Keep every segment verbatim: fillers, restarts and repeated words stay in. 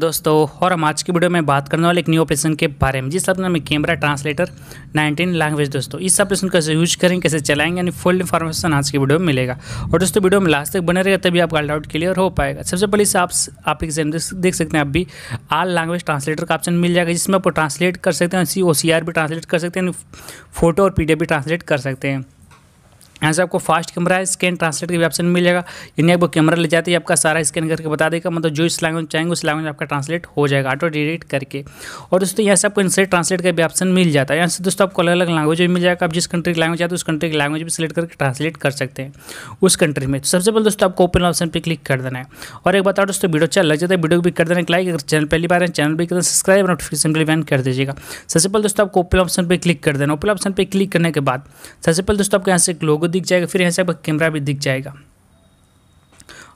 दोस्तों, और हम आज की वीडियो में बात करने वाले एक न्यू ऑपरेशन के बारे में जिस अपना कैमरा ट्रांसलेटर नाइनटीन लैंग्वेज। दोस्तों इस ऑपरेशन कैसे यूज करेंगे, कैसे चलाएंगे, यानी फुल इन्फॉर्मेशन आज की वीडियो में मिलेगा। और दोस्तों वीडियो में लास्ट तक बने रहेगा, तभी आपका डाउट क्लियर हो पाएगा। सबसे पहले इस आप एग्जाम देख सकते हैं, आप भी आल लैंग्वेज ट्रांसलेटर का ऑप्शन मिल जाएगा, जिसमें आपको ट्रांसलेट कर सकते हैं, ओ सी आर भी ट्रांसलेट कर सकते हैं, फोटो और पी डी एफ भी ट्रांसलेट कर सकते हैं। यहाँ से आपको फास्ट कैमरा स्कैन ट्रांसलेट का भी ऑप्शन मिल जाएगा, यानी आपको कैमरा ले जाते ही आपका सारा स्कैन करके बता देगा, मतलब जो इस लैंग्वेज चाहेंगे उस लैंग्वेज आपका ट्रांसलेट हो जाएगा ऑटो डिटेक्ट करके। और दोस्तों यहाँ से आपको इंसर्ट ट्रांसलेट का भी ऑप्शन मिल जाता है। यहाँ से दोस्तों आपको अलग अलग लैंग्वेज भी मिल जाएगा, आप जिस कंट्री की लैंग्वेज चाहते हो उस कंट्री की लैंग्वेज भी सिलेक्ट करके ट्रांसलेट कर सकते हैं उस कंट्री में। तो सबसे पहले दोस्तों आपको ओपन ऑप्शन पर क्लिक कर देना है। और एक बताओ दोस्तों, वीडियो अच्छा लग जाता है वीडियो भी कर देना लाइक, अगर चैनल पहली बार है चैनल भी कर सब्सक्राइब, नोटिफिकेशन बिल बैन कर दीजिएगा। सबसे पहले दोस्तों आपको ओपन ऑप्शन पर क्लिक कर देना। ओपन ऑप्शन पर क्लिक करने के बाद सबसे पहले दोस्तों आपको यहाँ से एक लोगो दिख जाएगा, फिर यहाँ से आपका कैमरा भी दिख जाएगा,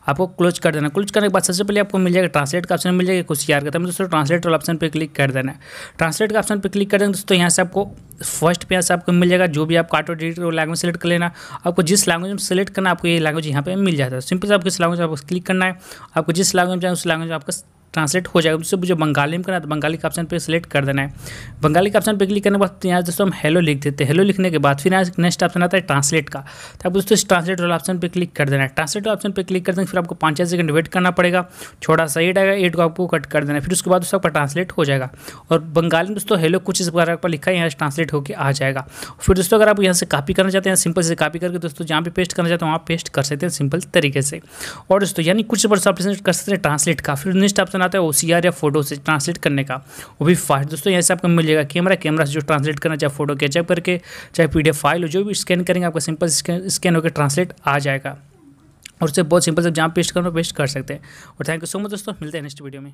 आपको क्लोज कर देना। क्लोज करने के बाद सबसे पहले आपको मिल जाएगा ट्रांसलेट का ऑप्शन मिल जाएगा कुछ यार करता है, दोस्तों ट्रांसलेट वाला ऑप्शन पे क्लिक कर देना है। ट्रांसलेट का ऑप्शन पे क्लिक कर देंगे दोस्तों, यहाँ से आपको फर्स्ट पे यहाँ से आपको मिल जाएगा जो भी आपका ऑटो डिटेक्ट वो लैंग्वेज सेलेक्ट कर लेना। आपको जिस लैंग्वेज में सेलेक्ट करना आपको ये लैंग्वेज यहाँ पे मिल जाता है। सिंपल से आपको इस लैंग्वेज में आपको क्लिक करना है, आपको जिस लैंग्वेज में चाहिए उस लैंग्वेज में आपका ट्रांसलेट हो जाएगा। दोस्तों मुझे बंगाली में करना तो बंगाली के ऑप्शन पे सिलेक्ट कर देना है। बंगाली के ऑप्शन पे क्लिक करने के बाद यहाँ दोस्तों हम हेलो लिख देते हैं। हेलो लिखने के बाद फिर यहाँ नेक्स्ट ऑप्शन आता है ट्रांसलेट का, तो आप दोस्तों इस ट्रांसलेट वाला ऑप्शन पे क्लिक कर देना है। ट्रांसलेट वाला ऑप्शन पे क्लिक कर देंगे, फिर आपको पाँच छः सेकंड वेट करना पड़ेगा, छोटा सा एट आएगा, एट को आपको कट कर देना है, फिर उसके बाद दोस्तों आपका ट्रांसलेट हो जाएगा। और बंगाली में दोस्तों हेलो कुछ इस बार आपका लिखा है, यहाँ से ट्रांसलेट होकर आ जाएगा। फिर दोस्तों अगर आप यहाँ से कॉपी करना चाहते हैं, सिंपल से कॉपी करके दोस्तों जहाँ भी पेस्ट करना चाहते हैं वहाँ पेस्ट कर सकते हैं सिंपल तरीके से। और दोस्तों यानी कुछ वर्ष आप कर सकते हैं ट्रांसलेट का। फिर नेक्स्ट ऑप्शन आता है ओसीआर या फोटो से ट्रांसलेट करने का, वो भी फास्ट। दोस्तों यहाँ से आपको मिल जाएगा कैमरा, कैमरा से जो ट्रांसलेट करना, चाहे फोटो कैचअप करके, चाहे पीडीएफ फाइल हो, जो भी स्कैन करेंगे आपका सिंपल स्कैन होकर ट्रांसलेट आ जाएगा। और उससे बहुत सिंपल से जहाँ पेस्ट करना पेस्ट कर सकते हैं। और थैंक यू सो मच दोस्तों, मिलते हैं नेक्स्ट वीडियो में।